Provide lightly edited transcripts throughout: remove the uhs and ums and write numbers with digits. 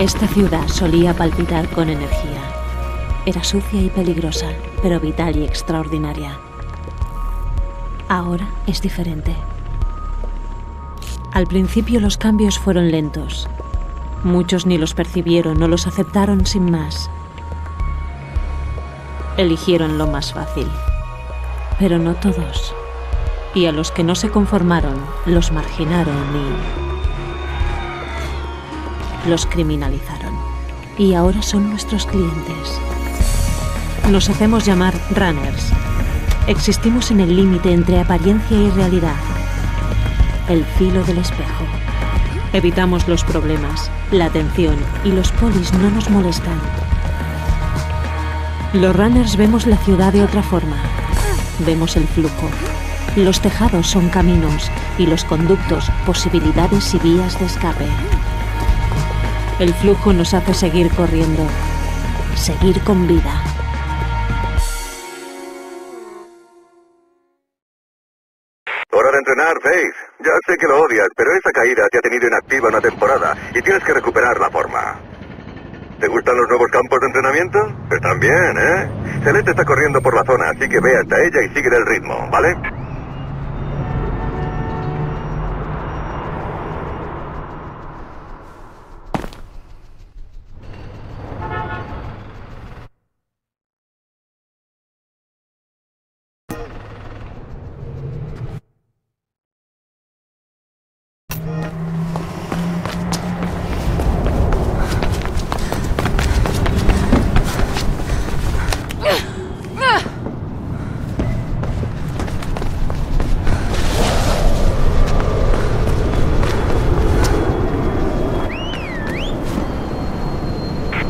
Esta ciudad solía palpitar con energía. Era sucia y peligrosa, pero vital y extraordinaria. Ahora es diferente. Al principio los cambios fueron lentos. Muchos ni los percibieron o los aceptaron sin más. Eligieron lo más fácil. Pero no todos. Y a los que no se conformaron, los marginaron y los criminalizaron. Y ahora son nuestros clientes. Nos hacemos llamar runners. Existimos en el límite entre apariencia y realidad. El filo del espejo. Evitamos los problemas, la atención y los polis no nos molestan. Los runners vemos la ciudad de otra forma. Vemos el flujo. Los tejados son caminos y los conductos, posibilidades y vías de escape. El flujo nos hace seguir corriendo, seguir con vida. Hora de entrenar, Faith. Ya sé que lo odias, pero esa caída te ha tenido inactiva una temporada y tienes que recuperar la forma. ¿Te gustan los nuevos campos de entrenamiento? Pues también, ¿eh? Celeste está corriendo por la zona, así que ve hasta ella y sigue el ritmo, ¿vale?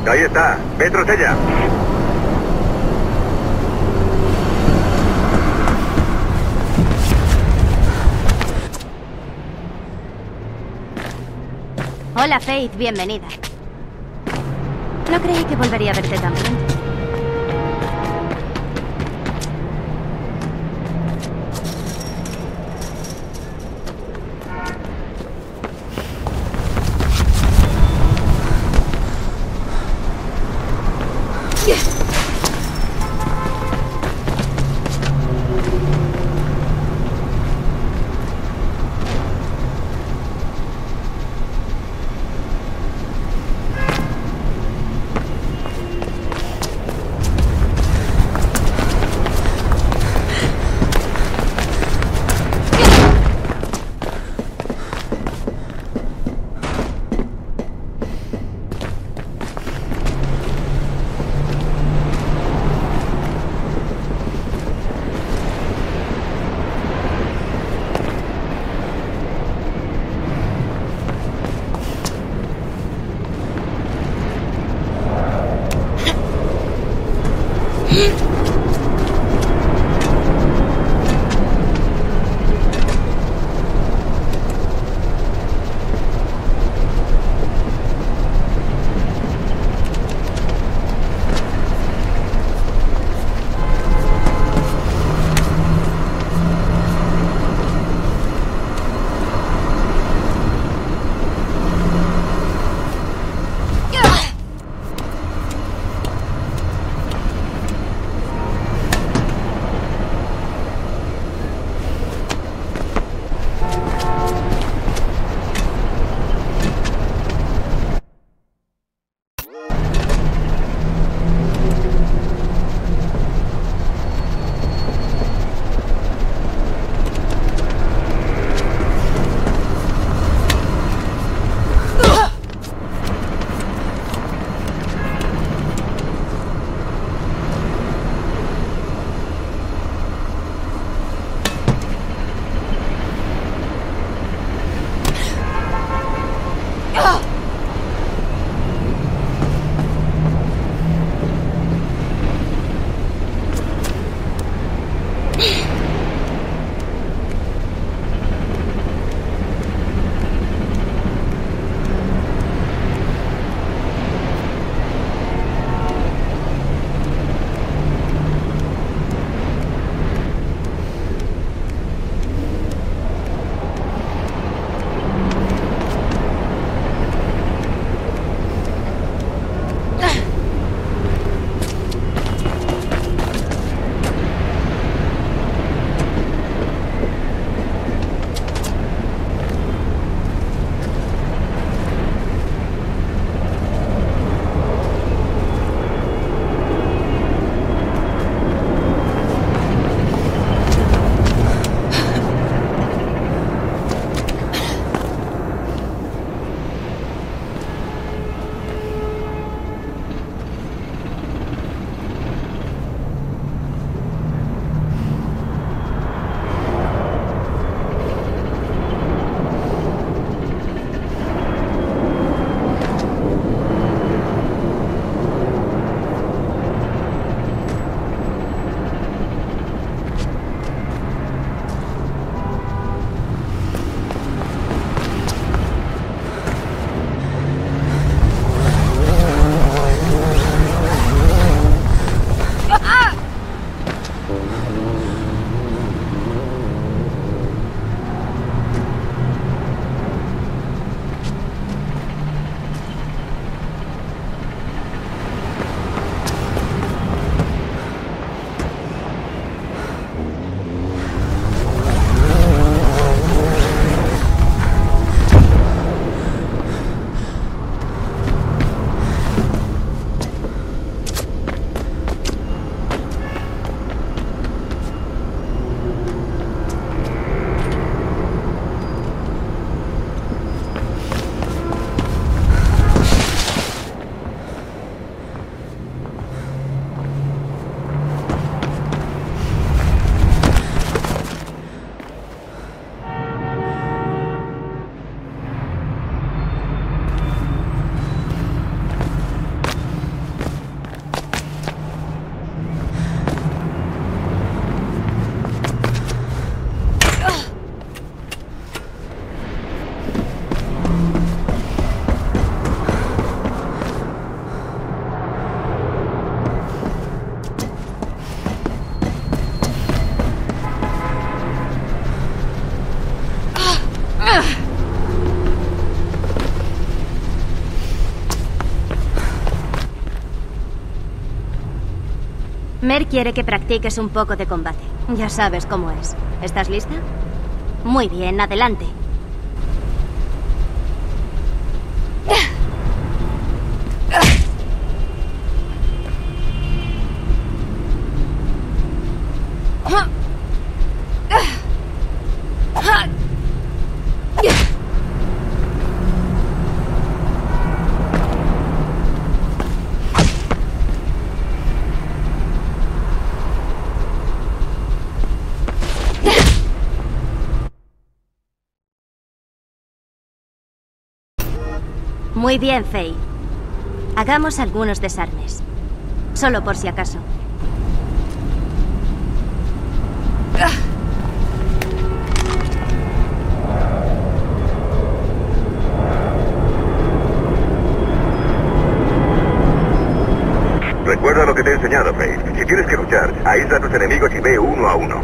Ahí está, ve tras ella. Hola, Faith, bienvenida. No creí que volvería a verte tan pronto. Mer quiere que practiques un poco de combate. Ya sabes cómo es. ¿Estás lista? Muy bien, adelante. Muy bien, Faith. Hagamos algunos desarmes. Solo por si acaso. Recuerda lo que te he enseñado, Faith. Si tienes que luchar, aísla a tus enemigos y ve uno a uno.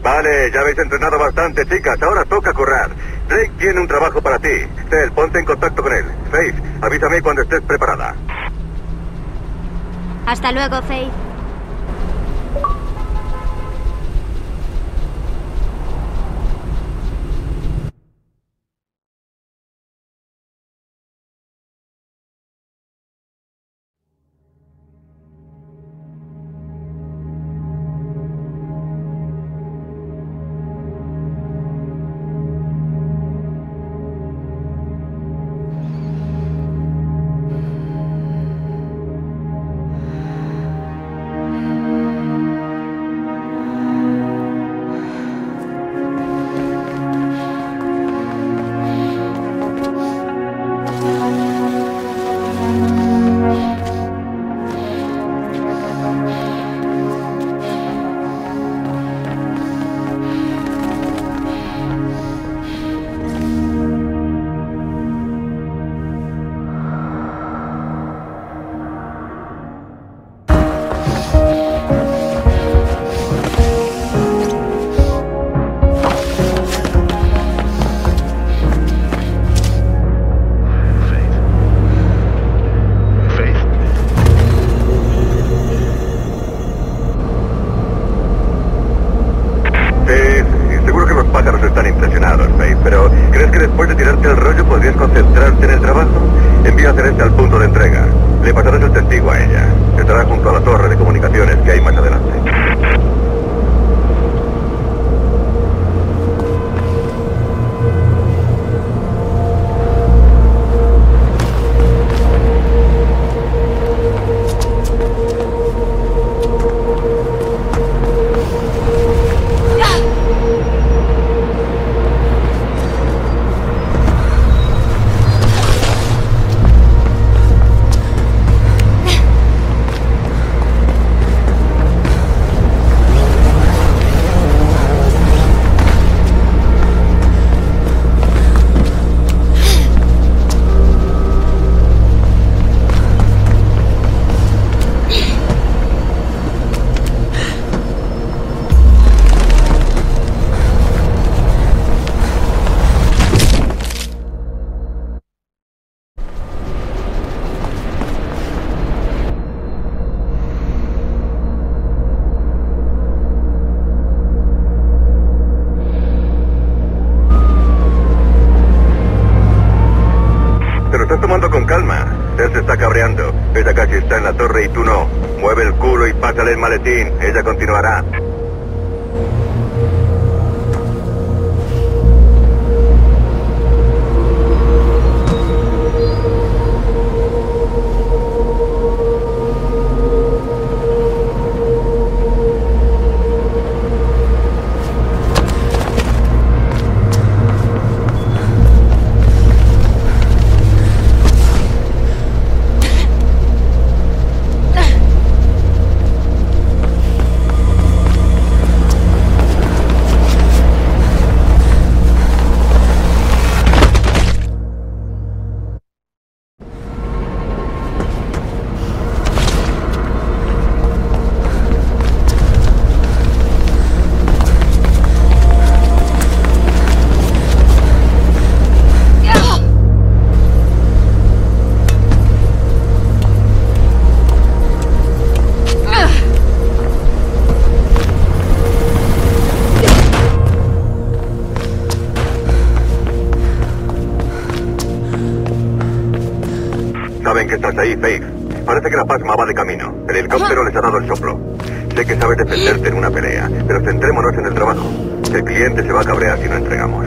Vale, ya habéis entrenado bastante, chicas. Ahora toca currar. Drake tiene un trabajo para ti. Cel, ponte en contacto con él. Faith, avísame cuando estés preparada. Hasta luego, Faith. Ella continuará. Saben que estás ahí, Faith. Parece que la pasma va de camino. El helicóptero les ha dado el soplo. Sé que sabes defenderte en una pelea, pero centrémonos en el trabajo. El cliente se va a cabrear si no entregamos.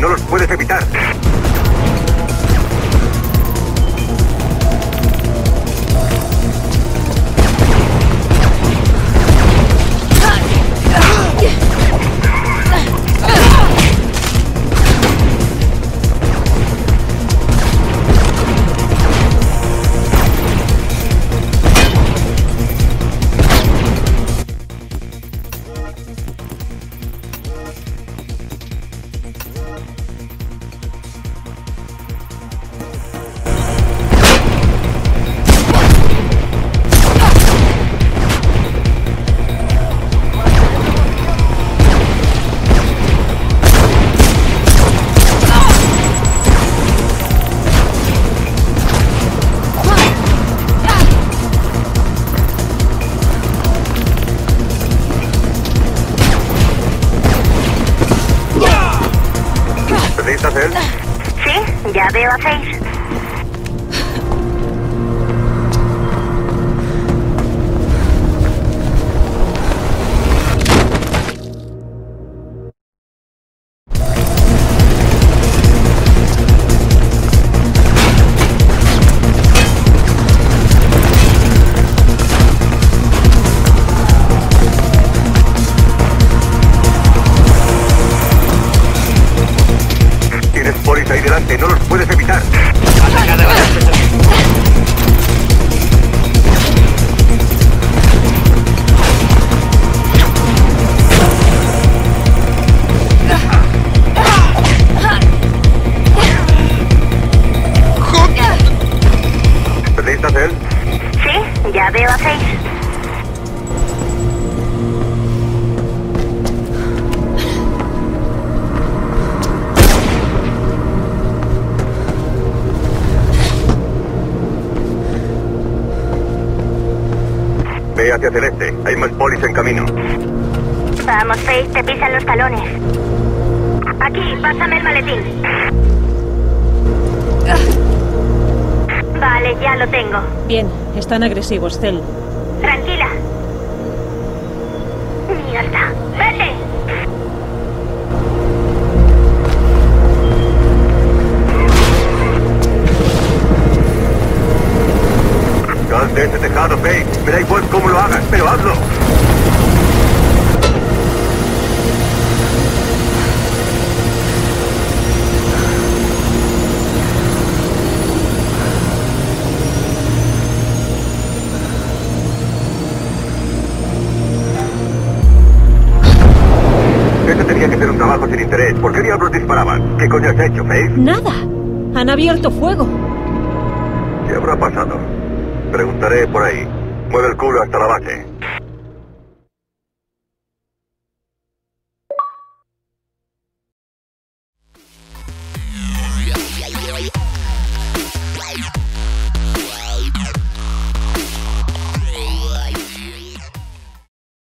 No los puedes evitar. Hacia Celeste. Hay más polis en camino. Vamos, Faith, te pisan los talones. Aquí, pásame el maletín. Vale, ya lo tengo. Bien, están agresivos, Cel. Tranquila. Mierda. ¡Vete! De ese tejado, Faith. Me da igual cómo lo hagas, pero hazlo. Hablaba sin interés. ¿Por qué diablos disparaban? ¿Qué coño has hecho, Faith? Nada. Han abierto fuego. ¿Qué habrá pasado? Preguntaré por ahí. Mueve el culo hasta la base.